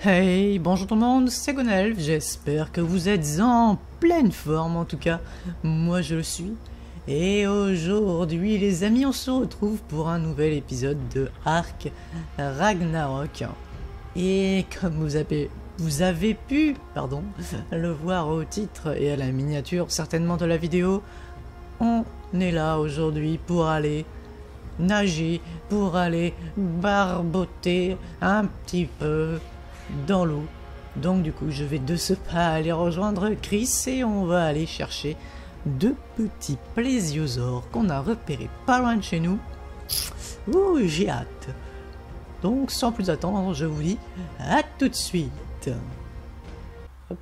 Hey, bonjour tout le monde, c'est Gwenaelf, j'espère que vous êtes en pleine forme en tout cas, moi je le suis. Et aujourd'hui les amis, on se retrouve pour un nouvel épisode de Ark Ragnarok. Et comme vous avez pu le voir au titre et à la miniature certainement de la vidéo, on est là aujourd'hui pour aller nager, pour aller barboter un petit peu dans l'eau. Donc du coup je vais de ce pas aller rejoindre Chris et on va aller chercher deux petits plésiosaures qu'on a repérés pas loin de chez nous. Ouh, j'ai hâte. Donc sans plus attendre, je vous dis à tout de suite. Hop.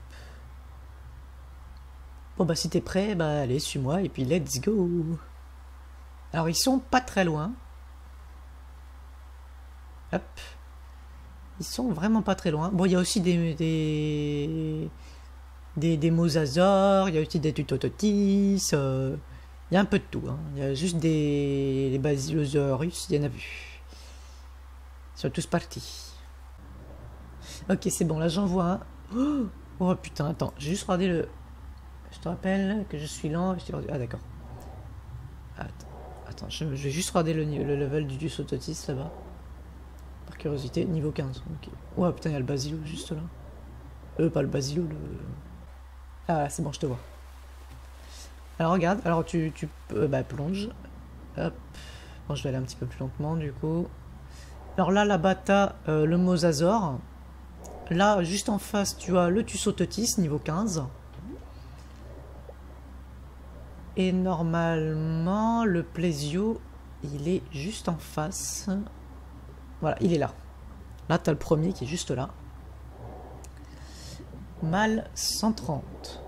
Bon bah si t'es prêt, bah allez, suis-moi et puis let's go. Alors ils sont pas très loin. Hop. Ils sont vraiment pas très loin. Bon, il y a aussi des mosasaures, il y a aussi des Tusoteuthis, il y a un peu de tout. Hein. Il y a juste des basilosaures, il y en a plus. Ils sont tous partis. Ok, c'est bon, là j'en vois un. Oh putain, attends, j'ai juste regardé le... Je te rappelle que je suis lent. Ah d'accord. Attends, je vais juste regarder le level du Tusoteuthis là-bas. Par curiosité, niveau 15. Okay. Ouais, putain, il y a le basilo juste là. Pas le basilo, le... Ah, voilà, c'est bon, je te vois. Alors, regarde, alors tu plonges. Hop. Bon, je vais aller un petit peu plus lentement, du coup. Alors là-bas, t'as le mosasaure. Là, juste en face, tu as le Tusoteuthis, niveau 15. Et normalement, le plésio, il est juste en face... Voilà, il est là. Là, t'as le premier qui est juste là. Mâle 130.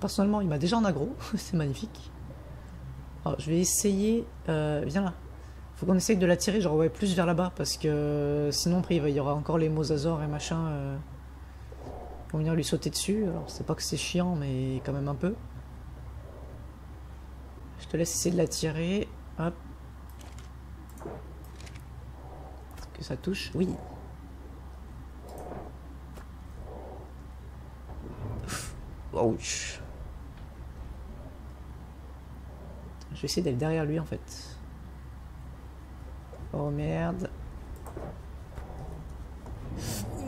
Personnellement, il m'a déjà en aggro. C'est magnifique. Alors, je vais essayer... viens là. Faut qu'on essaye de l'attirer, genre, ouais, plus vers là-bas. Parce que sinon, après, il y aura encore les mosasaures et machin. Qui vont venir lui sauter dessus. Alors, c'est pas que c'est chiant, mais quand même un peu. Je te laisse essayer de l'attirer. Hop. Que ça touche, oui. Ouch. Je vais essayer d'aller derrière lui en fait. Oh merde.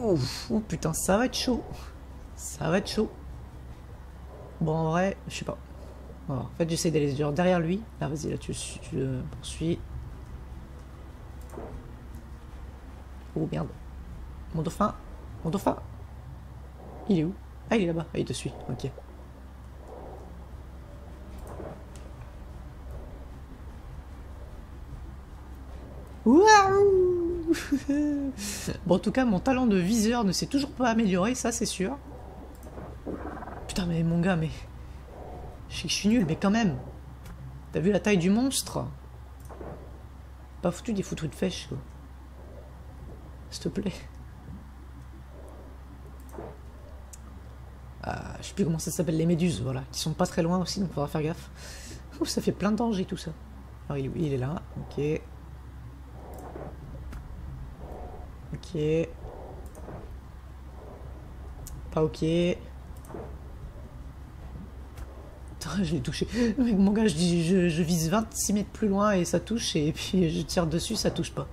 Ouf, oh putain, ça va être chaud. Ça va être chaud. Bon, en vrai, je sais pas. Alors, en fait, j'essaie d'aller derrière lui. Ah, vas-y, là, tu le poursuis. Oh merde. Mon dauphin. Mon dauphin. Il est où? Ah, il est là-bas. Ah, il te suit. Ok. Waouh. Bon, en tout cas, mon talent de viseur ne s'est toujours pas amélioré, ça, c'est sûr. Putain, mais mon gars, mais... Je sais que je suis nul, mais quand même. T'as vu la taille du monstre? Pas foutu des foutus de fèche, quoi. S'il te plaît. Je sais plus comment ça s'appelle, les méduses, voilà. Qui sont pas très loin aussi, donc faudra faire gaffe. Ouh, ça fait plein de dangers tout ça. Alors il est là, ok. Ok. Pas ok. Putain, je l'ai touché. Avec mon gars, je vise 26 mètres plus loin et ça touche, et puis je tire dessus, ça touche pas.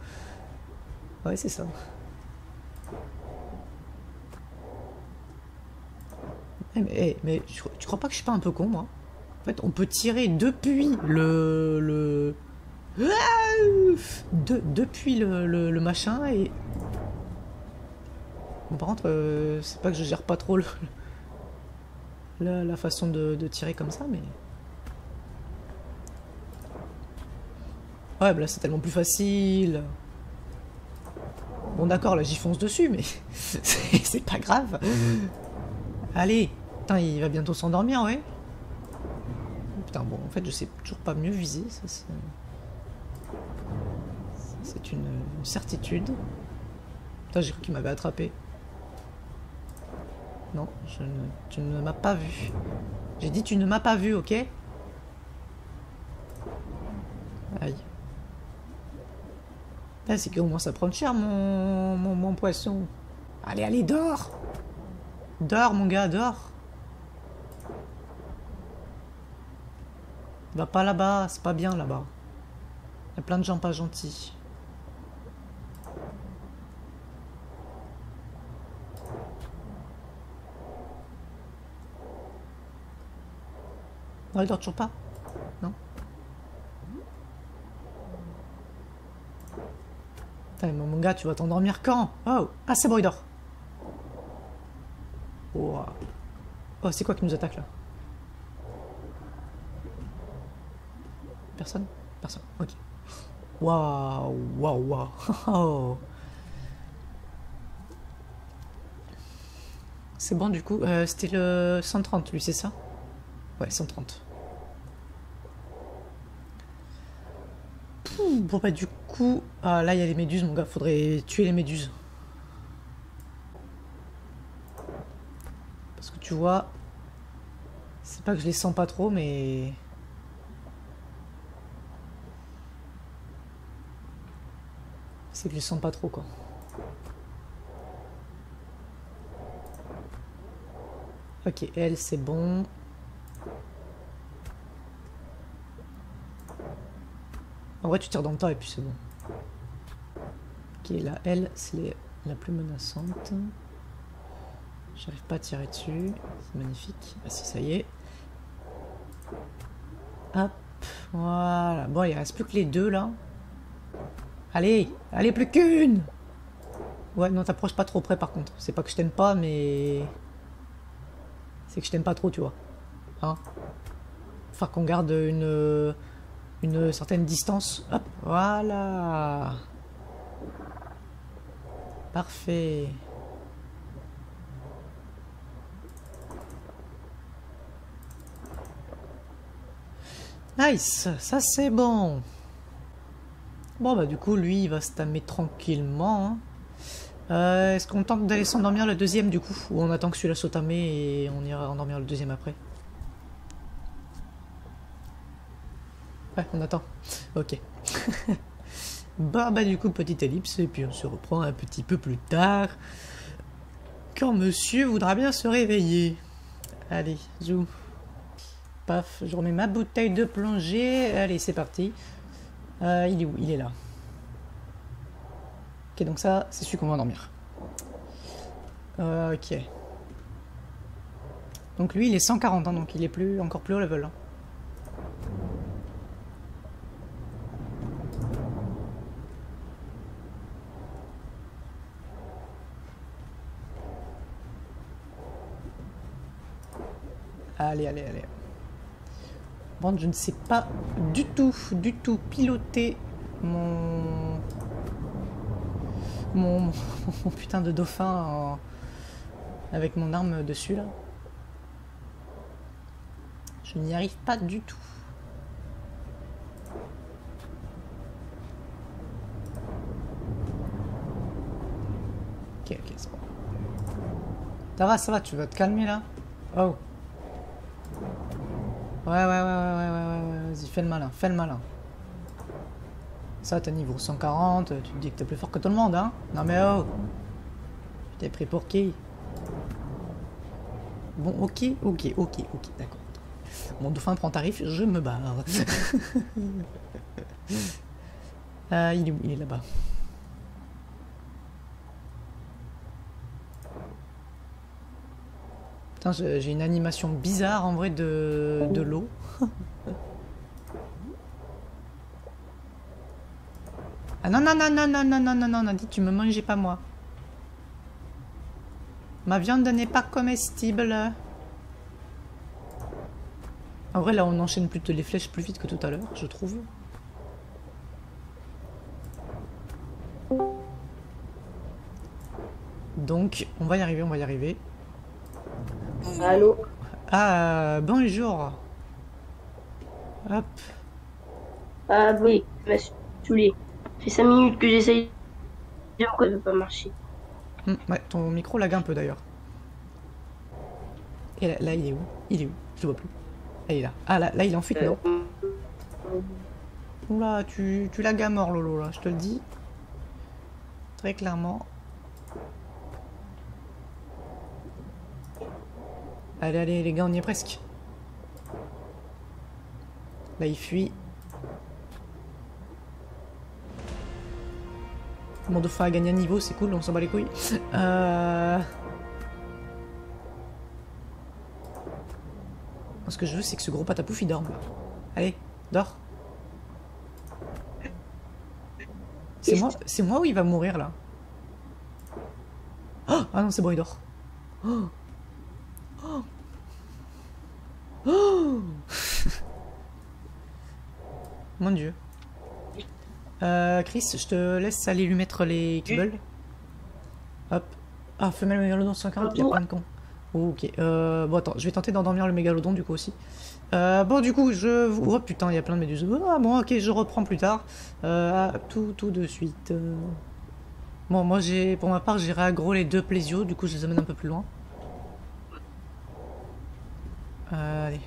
Ouais, c'est ça. Mais tu crois pas que je suis pas un peu con, moi? En fait, on peut tirer depuis le machin et... Bon, par contre, c'est pas que je gère pas trop la façon de tirer comme ça, mais... Ouais, bah là, c'est tellement plus facile. Bon d'accord, là j'y fonce dessus, mais c'est pas grave. Allez, putain, il va bientôt s'endormir, ouais. Putain, bon, en fait, je sais toujours pas mieux viser, ça c'est une certitude. Putain, j'ai cru qu'il m'avait attrapé. Non, tu ne m'as pas vu. J'ai dit tu ne m'as pas vu, ok? Aïe. Là, c'est qu'il commence à prendre cher, mon poisson. Allez, allez, dors! Dors, mon gars, dors! Va pas là-bas, c'est pas bien là-bas. Il y a plein de gens pas gentils. Non, il dort toujours pas. Non. Putain, mais mon gars, tu vas t'endormir quand? Oh! Ah, c'est bon, il dort. Oh, oh c'est quoi qui nous attaque là? Personne? Personne, ok. Waouh, waouh, waouh. C'est bon du coup, c'était le 130 lui, c'est ça? Ouais, 130. Bon bah du coup, ah, là il y a les méduses mon gars, faudrait tuer les méduses. Parce que tu vois, c'est pas que je les sens pas trop mais... C'est que je sens pas trop quoi. Ok, elle c'est bon. En vrai tu tires dans le tas et puis c'est bon. Ok, là elle c'est la plus menaçante. J'arrive pas à tirer dessus. C'est magnifique. Ah si ça y est. Hop, voilà. Bon il reste plus que les deux là. Allez, allez, plus qu'une! Ouais, non, t'approches pas trop près par contre. C'est pas que je t'aime pas, mais. C'est que je t'aime pas trop, tu vois. Hein? Faut qu'on garde une certaine distance. Hop, voilà! Parfait! Nice! Ça c'est bon! Bon bah du coup lui il va se tamer tranquillement. Hein. Est-ce qu'on tente d'aller s'endormir le deuxième du coup? Ou on attend que celui-là soit tamé et on ira endormir le deuxième après? Ouais on attend. Ok. bah du coup petite ellipse et puis on se reprend un petit peu plus tard. Quand monsieur voudra bien se réveiller. Allez zoom. Paf, je remets ma bouteille de plongée. Allez c'est parti. Il est où? Il est là. Ok, donc ça, c'est celui qu'on va dormir. Ok. Donc lui, il est 140, hein, donc il est plus, encore plus haut level. Hein. Allez, allez, allez. Bon, je ne sais pas du tout piloter mon putain de dauphin en... avec mon arme dessus là. Je n'y arrive pas du tout. Ok, ok, c'est bon. Ça va, tu vas te calmer là. Oh. Ouais, vas-y, fais le malin, fais le malin. Ça, t'as niveau 140, tu te dis que t'es plus fort que tout le monde, hein? Non mais oh! Tu t'es pris pour qui? Bon, ok, d'accord. Mon dauphin prend tarif, je me barre. Il est où? Il est là-bas. Putain, j'ai une animation bizarre en vrai de l'eau. ah non, on a dit tu me manges pas moi. Ma viande n'est pas comestible. En vrai là on enchaîne plutôt les flèches plus vite que tout à l'heure, je trouve. Donc on va y arriver, on va y arriver. Allô? Ah, bonjour. Hop. Ah oui, tu m'as saoulé. Ça fait 5 minutes que j'essaye de dire pourquoi ça ne veut pas marcher. Ouais, ton micro lague un peu d'ailleurs. Et là, il est où? Il est où? Je le vois plus. Là, il est là. Ah, là, il est en fuite, non? Oula, tu lagues à mort, Lolo, là, je te le dis. Très clairement. Allez, allez, les gars, on y est presque. Là, il fuit. Bon, deux fois à gagner un niveau, c'est cool, on s'en bat les couilles. Ce que je veux, c'est que ce gros patapouf, il dorme. Allez, dors. C'est moi où il va mourir, là? Oh, ah non, c'est Broydor. Oh. Oh. Oh. Mon dieu. Chris, je te laisse aller lui mettre les kibbles. Hop. Ah, femelle mégalodon 140, il y a plein de cons. Oh, ok. Bon, attends, je vais tenter d'endormir le mégalodon du coup aussi. Bon, du coup, je... Oh putain, il y a plein de méduses. Ah bon, ok, je reprends plus tard. Tout de suite. Bon, moi, j'ai, pour ma part, j'ai réaggro les deux plésios, du coup, je les amène un peu plus loin. Allez.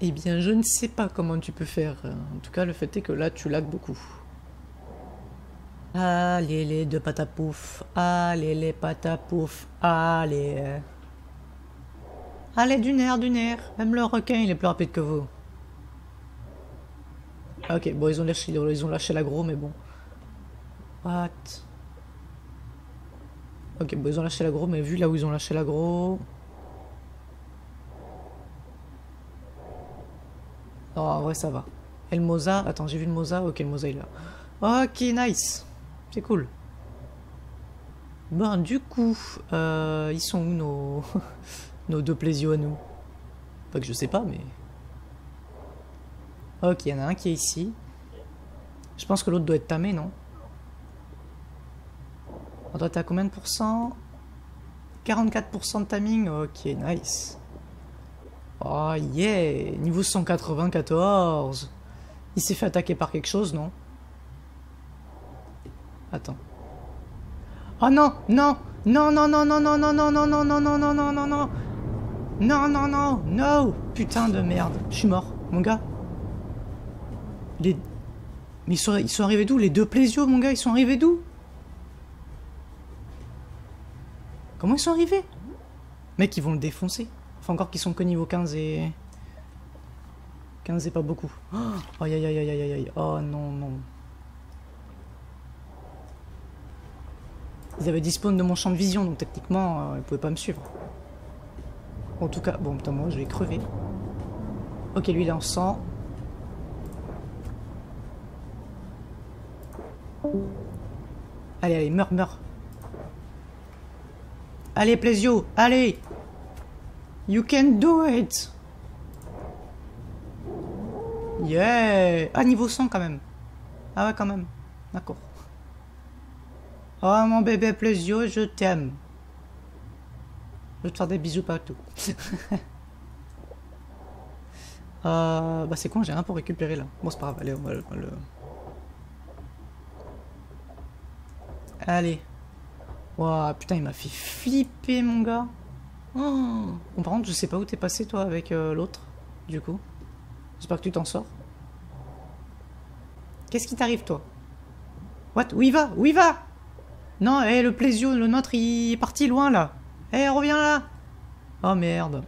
Eh bien, je ne sais pas comment tu peux faire. En tout cas, le fait est que là, tu lags beaucoup. Allez, les deux patapouf. Allez, les patapouf. Allez. Allez, d'une aire, d'une aire. Même le requin, il est plus rapide que vous. Ok, bon, ils ont lâché l'aggro, mais bon. What? Ok, bon, ils ont lâché l'aggro, mais vu là où ils ont lâché l'aggro... Oh, en vrai, ça va. Et le Moza... Attends, j'ai vu le Moza. Ok, le Moza, il est là. Ok, nice. C'est cool. Bon, du coup... ils sont où, nos... nos deux plésios à nous? Pas que je sais pas, mais... Ok, il y en a un qui est ici. Je pense que l'autre doit être tamé, non? On doit être à combien de pourcents? 44% de taming. Ok, nice. Oh yeah! Niveau 194! Il s'est fait attaquer par quelque chose, non? Attends. Oh non! Non! Non, non, non, non, non, non, non, non, non, non, non, non, non, non, non! Non, non, non, non! Putain de merde! Je suis mort, mon gars! Les... Mais ils sont arrivés d'où? Les deux plésios, mon gars, ils sont arrivés d'où? Comment ils sont arrivés? Mec, ils vont le défoncer! Enfin, encore qu'ils sont que niveau 15 et... 15 et pas beaucoup. Oh, aïe, aïe, aïe, aïe, aïe. Oh, non, non. Ils avaient dispawn de mon champ de vision, donc techniquement, ils pouvaient pas me suivre. En tout cas... Bon, putain, moi, je vais crever. Ok, lui, il est en sang. Allez, allez, meurs, meurs. Allez, plésio, allez! You can do it! Yeah! Ah, niveau 100 quand même. Ah ouais, quand même. D'accord. Oh, mon bébé plésio, je t'aime. Je vais te faire des bisous partout. Bah c'est con, j'ai rien pour récupérer là. Bon, c'est pas grave, allez, on va le... Allez. Waouh, putain, il m'a fait flipper, mon gars. Oh. Bon, par contre, je sais pas où t'es passé, toi, avec l'autre, du coup. J'espère que tu t'en sors. Qu'est-ce qui t'arrive, toi? What? Où il va? Où il va? Non, hé, le plésio, le nôtre, il est parti loin, là. Hé, reviens là. Oh, merde.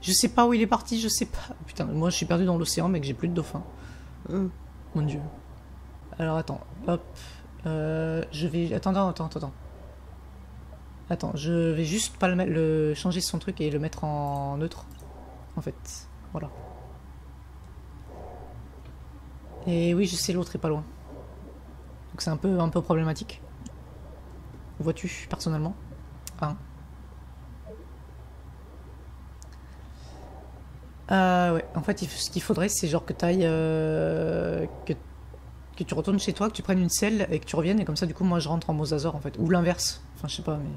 Je sais pas où il est parti, je sais pas. Putain, moi, je suis perdu dans l'océan, mec, j'ai plus de dauphin. Mon dieu. Alors, attends, hop. Je vais... Attends. Attends, je vais juste pas le changer son truc et le mettre en neutre, en fait. Voilà. Et oui, je sais, l'autre est pas loin. Donc c'est un peu problématique. Vois-tu, personnellement. Hein. Ouais, en fait, ce qu'il faudrait, c'est genre que t'ailles... que tu retournes chez toi, que tu prennes une selle et que tu reviennes, et comme ça, du coup, moi, je rentre en mosasaure, en fait. Ou l'inverse. Enfin, je sais pas, mais...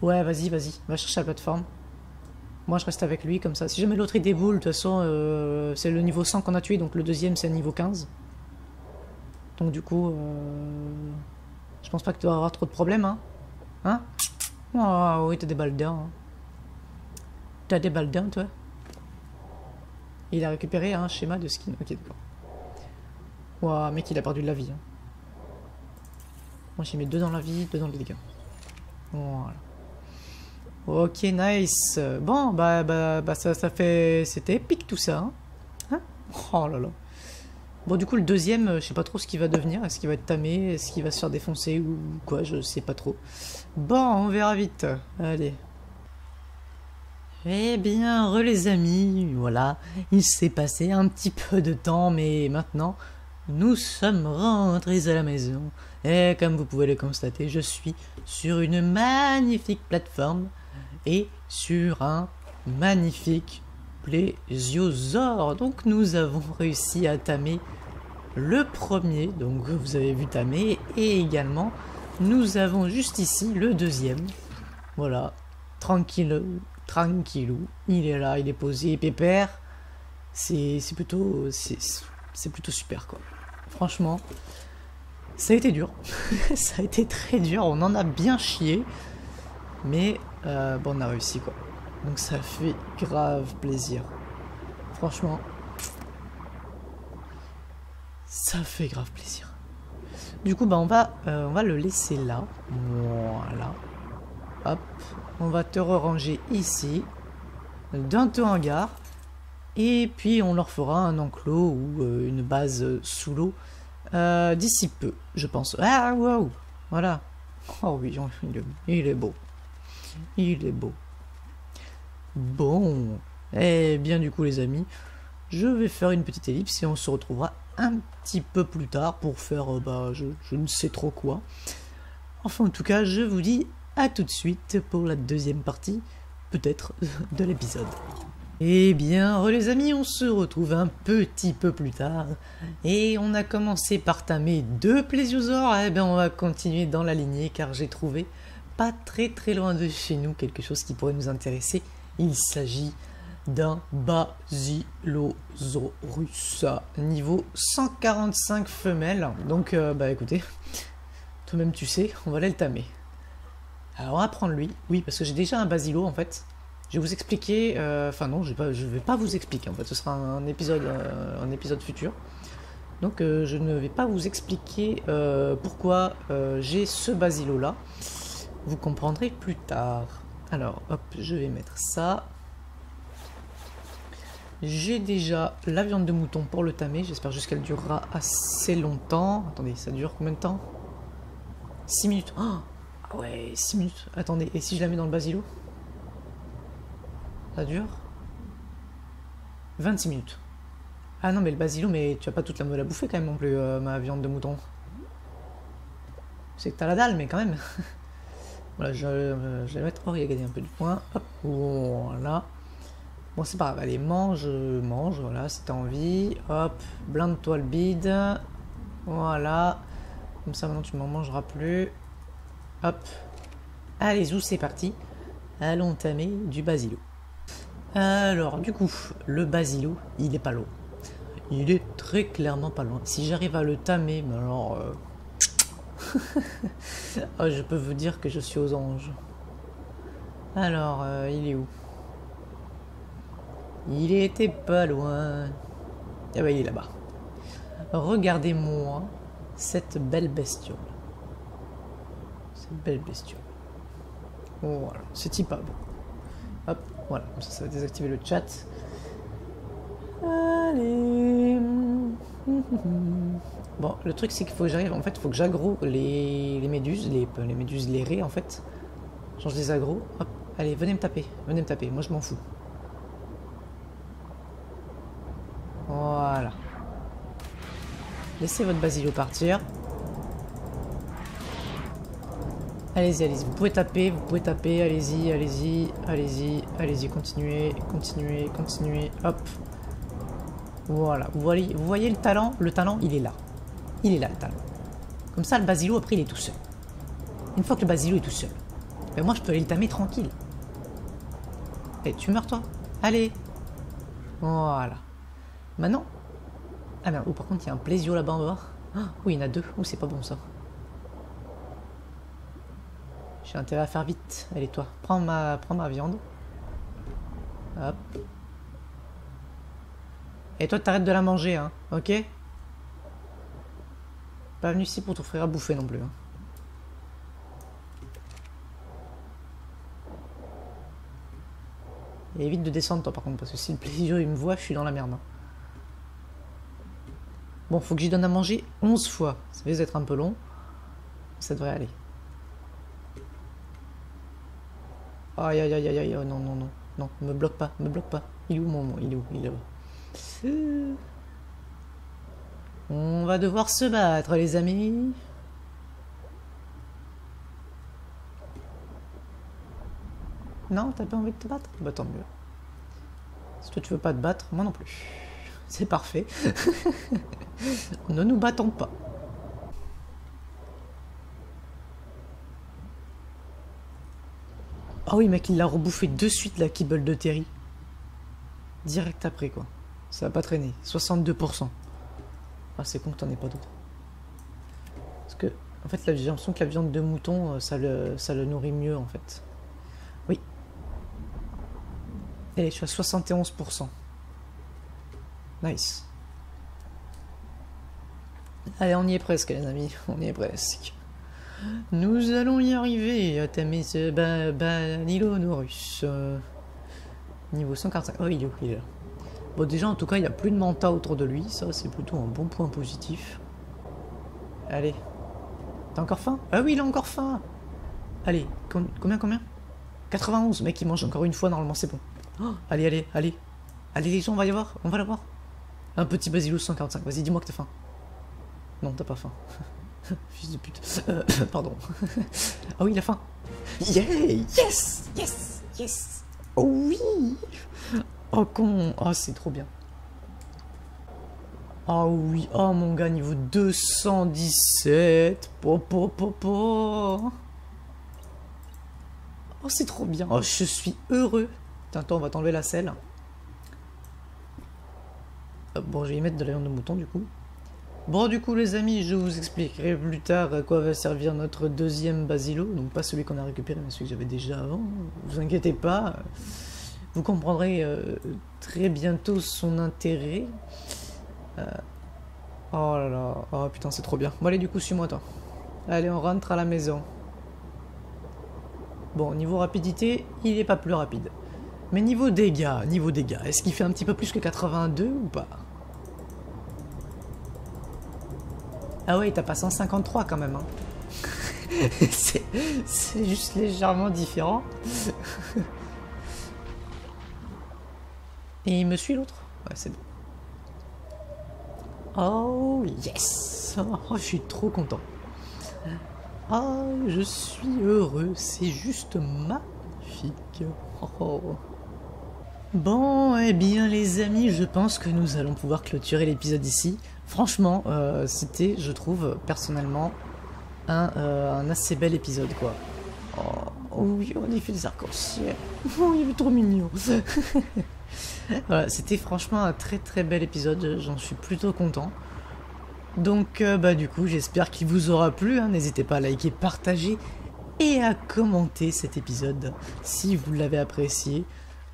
Ouais, vas-y, vas-y. Va chercher la plateforme. Moi, je reste avec lui, comme ça. Si jamais l'autre, il déboule, de toute façon, c'est le niveau 100 qu'on a tué, donc le deuxième, c'est le niveau 15. Donc, du coup, je pense pas que tu vas avoir trop de problèmes, hein. Hein? Oh, oui, t'as des balles dedans. Hein. T'as des balles dedans, toi? Il a récupéré un schéma de skin. Ok, d'accord. Ouah, mec, il a perdu de la vie. Hein. Moi, j'ai mis 2 dans la vie, 2 dans les dégâts. Voilà. Ok, nice. Bon, bah ça fait... C'était épique tout ça. Hein, oh là là. Bon, du coup, le deuxième, je sais pas trop ce qu'il va devenir. Est-ce qu'il va être tamé? Est-ce qu'il va se faire défoncer ou quoi? Je sais pas trop. Bon, on verra vite. Allez. Eh bien, re les amis, voilà. Il s'est passé un petit peu de temps, mais maintenant... Nous sommes rentrés à la maison et comme vous pouvez le constater, je suis sur une magnifique plateforme et sur un magnifique plésiosaure. Donc nous avons réussi à tamer le premier, donc vous avez vu tamer, et également nous avons juste ici le deuxième. Voilà, tranquillou, il est là, il est posé, pépère, c'est plutôt super quoi. Franchement, ça a été dur. Ça a été très dur. On en a bien chié. Mais bon, on a réussi quoi. Donc ça fait grave plaisir. Franchement, ça fait grave plaisir. Du coup, bah, on va le laisser là. Voilà. Hop. On va te ranger ici. Dans ton hangar. Et puis on leur fera un enclos ou une base sous l'eau d'ici peu, je pense. Ah, waouh! Voilà. Oh oui, il est beau. Il est beau. Bon. Eh bien du coup les amis, je vais faire une petite ellipse et on se retrouvera un petit peu plus tard pour faire, je ne sais trop quoi. Enfin en tout cas, je vous dis à tout de suite pour la deuxième partie, peut-être, de l'épisode. Eh bien, les amis, on se retrouve un petit peu plus tard. Et on a commencé par tamer 2 plésiosaures. Eh bien, on va continuer dans la lignée car j'ai trouvé, pas très loin de chez nous, quelque chose qui pourrait nous intéresser. Il s'agit d'un basilosaurus niveau 145 femelles. Donc, écoutez, toi-même tu sais, on va aller le tamer. Alors, on va prendre lui. Oui, parce que j'ai déjà un basilo en fait. Je vais vous expliquer, non, je vais pas vous expliquer en fait, ce sera un épisode futur. Donc je ne vais pas vous expliquer pourquoi j'ai ce basilo là, vous comprendrez plus tard. Alors hop, je vais mettre ça. J'ai déjà la viande de mouton pour le tamer, j'espère juste qu'elle durera assez longtemps. Attendez, ça dure combien de temps? 6 minutes, oh ouais, 6 minutes, attendez, et si je la mets dans le basilo? Ça dure 26 minutes. Ah non mais le basilo, mais tu as pas toute la meule à bouffer quand même non plus, ma viande de mouton. C'est que t'as la dalle mais quand même. Voilà, je vais mettre... Oh, il a gagné un peu du point. Hop, voilà. Bon c'est pas grave, allez, mange, voilà, si t'as envie. Hop, blinde-toi le bide. Voilà. Comme ça maintenant tu m'en mangeras plus. Hop. Allez zou, c'est parti. Allons tamer du basilo. Alors du coup, le basilo, il est pas loin. Il est très clairement pas loin. Si j'arrive à le tamer, mais alors... oh, je peux vous dire que je suis aux anges. Alors, il est où? Il était pas loin. Ah bah, il est là-bas. Regardez-moi cette belle bestiole. Cette belle bestiole. Voilà, c'est typable. Hop, voilà, comme ça, ça va désactiver le chat. Allez. Bon, le truc, c'est qu'il faut que j'arrive, en fait, il faut que j'aggro les méduses, les méduses, les raies, en fait. Genre, je les aggro. Hop, allez, venez me taper, moi, je m'en fous. Voilà. Laissez votre basilo partir. Allez-y, vous pouvez taper, allez-y, continuez, hop. Voilà, vous voyez le talent, il est là, le talent. Comme ça, le basilo, après, il est tout seul. Une fois que le basilo est tout seul, ben moi, je peux aller le tamer tranquille. Allez, tu meurs, toi. Allez. Voilà. Maintenant, ah merde, oh, par contre, il y a un plésio là-bas, on va voir. Ah, oui, il y en a 2, oh, c'est pas bon, ça. J'ai intérêt à faire vite. Allez, toi, prends ma viande. Hop. Et toi, t'arrêtes de la manger, hein, ok? Pas venu ici pour t'offrir à bouffer non plus, hein. Et évite de descendre, toi, par contre, parce que si le plaisir il me voit, je suis dans la merde. Bon, faut que j'y donne à manger 11 fois. Ça va être un peu long. Ça devrait aller. Aïe, aïe, aïe, aïe, aïe, non, non, non. Non, me bloque pas, me bloque pas. Il est où, mon... Il est où? Il est là-bas. On va devoir se battre, les amis. Non, t'as pas envie de te battre? Bah tant mieux. Si toi tu veux pas te battre, moi non plus. C'est parfait. Ne nous battons pas. Ah oui mec, il l'a rebouffé de suite la kibble de Terry. Direct après quoi. Ça va pas traîner. 62%. Ah c'est con que t'en aies pas d'autres. Parce que, en fait, j'ai l'impression que la viande de mouton, ça le nourrit mieux en fait. Allez, je suis à 71%. Nice. Allez, on y est presque, les amis. On y est presque. Nous allons y arriver. Tamer ce basilosaurus. Niveau 145. Oh, il est où? Il est là. Bon, déjà, en tout cas, il n'y a plus de manta autour de lui. Ça, c'est plutôt un bon point positif. Allez. T'as encore faim? Ah oui, il a encore faim. Allez, combien 91. Mec, il mange encore une fois. Normalement, c'est bon. Oh, allez, allez, allez. Allez les gens, on va y voir, on va l'avoir. Un petit basilo 145, vas-y, dis-moi que t'as faim. Non, t'as pas faim. Fils de pute. Pardon. Ah oui, il a faim. Yeah. Yes. Yes. Yes. Oh oui. Oh con. Oh, c'est trop bien. Oh oui. Oh mon gars, niveau 217. Po, po, po, po. Oh, c'est trop bien. Oh, je suis heureux. Tiens, toi, on va t'enlever la selle. Bon, je vais y mettre de la viande de mouton, du coup. Bon, du coup, les amis, je vous expliquerai plus tard à quoi va servir notre deuxième basilo. Donc, pas celui qu'on a récupéré, mais celui que j'avais déjà avant. Vous inquiétez pas. Vous comprendrez très bientôt son intérêt. Oh là là. Oh, putain, c'est trop bien. Bon, allez, du coup, suis-moi, toi. Allez, on rentre à la maison. Bon, niveau rapidité, il n'est pas plus rapide. Mais niveau dégâts, est-ce qu'il fait un petit peu plus que 82 ou pas? Ah ouais, t'as pas 153 quand même, hein. C'est juste légèrement différent. Et il me suit l'autre? Ouais, c'est bon. Oh yes! Oh, je suis trop content. Oh, je suis heureux, c'est juste magnifique. Oh. Bon, eh bien les amis, je pense que nous allons pouvoir clôturer l'épisode ici. Franchement, c'était, je trouve, personnellement, un assez bel épisode, quoi. Oh, oh oui, on a fait des arcs-en-ciel. Oh, il est trop mignon. Voilà, c'était franchement un très très bel épisode, j'en suis plutôt content. Donc, bah du coup, j'espère qu'il vous aura plu, hein. N'hésitez pas à liker, partager et à commenter cet épisode si vous l'avez apprécié.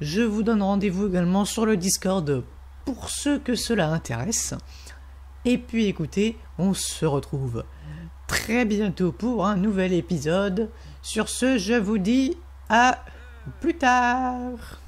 Je vous donne rendez-vous également sur le Discord pour ceux que cela intéresse. Et puis écoutez, on se retrouve très bientôt pour un nouvel épisode. Sur ce, je vous dis à plus tard.